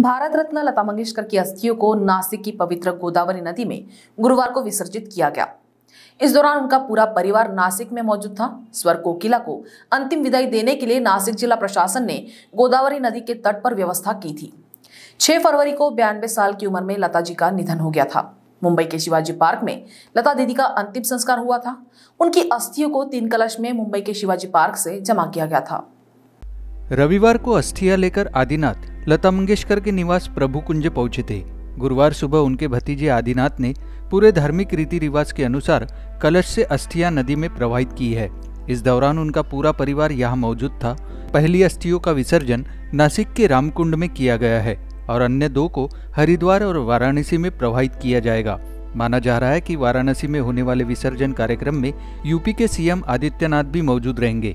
भारत रत्न लता मंगेशकर की अस्थियों को नासिक की पवित्र गोदावरी नदी में गुरुवार को विसर्जित किया गया। इस दौरान उनका पूरा परिवार नासिक में मौजूद था। स्वर कोकिला को अंतिम विदाई देने के लिए नासिक जिला प्रशासन ने गोदावरी नदी के तट पर व्यवस्था की थी। 6 फरवरी को 92 साल की उम्र में लता जी का निधन हो गया था। मुंबई के शिवाजी पार्क में लता दीदी का अंतिम संस्कार हुआ था। उनकी अस्थियों को 3 कलश में मुंबई के शिवाजी पार्क से जमा किया गया था। रविवार को अस्थियां लेकर आदिनाथ लता मंगेशकर के निवास प्रभु कुंज पहुंचे थे। गुरुवार सुबह उनके भतीजे आदिनाथ ने पूरे धार्मिक रीति रिवाज के अनुसार कलश से अस्थियां नदी में प्रवाहित की है। इस दौरान उनका पूरा परिवार यहां मौजूद था। पहली अस्थियों का विसर्जन नासिक के रामकुंड में किया गया है और अन्य 2 को हरिद्वार और वाराणसी में प्रवाहित किया जाएगा। माना जा रहा है कि वाराणसी में होने वाले विसर्जन कार्यक्रम में यूपी के सीएम आदित्यनाथ भी मौजूद रहेंगे।